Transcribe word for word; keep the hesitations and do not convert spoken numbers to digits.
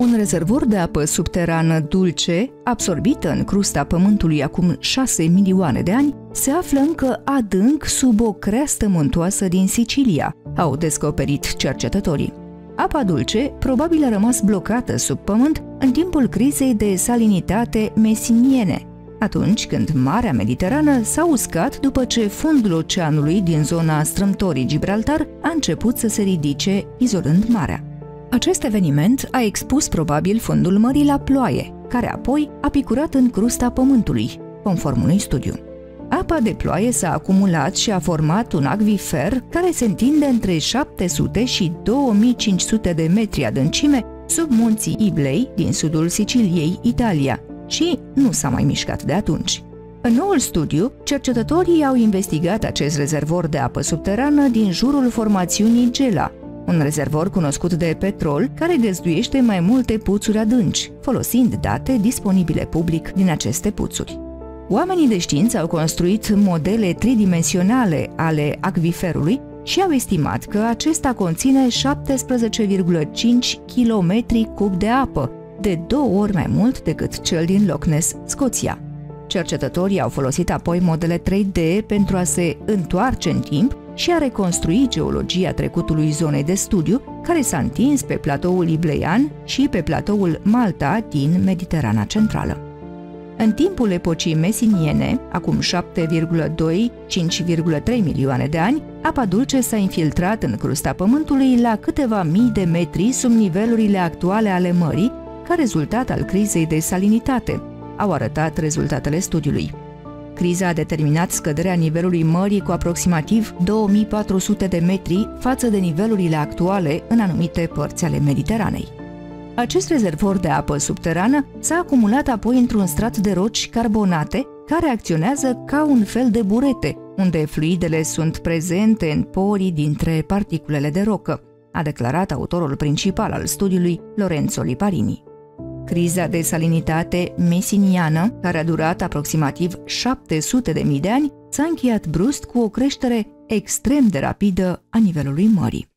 un rezervor de apă subterană dulce, absorbită în crusta Pământului acum șase milioane de ani, se află încă adânc sub o creastă muntoasă din Sicilia, au descoperit cercetătorii. Apa dulce probabil a rămas blocată sub pământ în timpul crizei de salinitate messiniene, atunci când Marea Mediterană s-a uscat după ce fundul oceanului din zona Strâmtorii Gibraltar a început să se ridice, izolând marea. Acest eveniment a expus probabil fundul mării la ploaie, care apoi a picurat în crusta pământului, conform unui studiu. Apa de ploaie s-a acumulat și a format un acvifer care se întinde între șapte sute și două mii cinci sute de metri adâncime sub munții Iblei din sudul Siciliei, Italia, și nu s-a mai mișcat de atunci. În noul studiu, cercetătorii au investigat acest rezervor de apă subterană din jurul formațiunii Gela, un rezervor cunoscut de petrol care găzduiește mai multe puțuri adânci, folosind date disponibile public din aceste puțuri. Oamenii de știință au construit modele tridimensionale ale acviferului și au estimat că acesta conține șaptesprezece virgulă cinci kilometri cubi de apă, de două ori mai mult decât cel din Loch Ness, Scoția. Cercetătorii au folosit apoi modele trei D pentru a se întoarce în timp și a reconstrui geologia trecutului zonei de studiu, care s-a întins pe platoul ibleian și pe platoul Malta din Mediterana Centrală. În timpul epocii messiniene, acum șapte virgulă doi - cinci virgulă trei milioane de ani, apa dulce s-a infiltrat în crusta Pământului la câteva mii de metri sub nivelurile actuale ale mării, ca rezultat al crizei de salinitate, au arătat rezultatele studiului. Criza a determinat scăderea nivelului mării cu aproximativ două mii patru sute de metri față de nivelurile actuale în anumite părți ale Mediteranei. Acest rezervor de apă subterană s-a acumulat apoi într-un strat de roci carbonate care acționează ca un fel de burete, unde fluidele sunt prezente în porii dintre particulele de rocă, a declarat autorul principal al studiului, Lorenzo Liparini. Criza de salinitate messiniană, care a durat aproximativ șapte sute de mii de ani, s-a încheiat brusc cu o creștere extrem de rapidă a nivelului mării.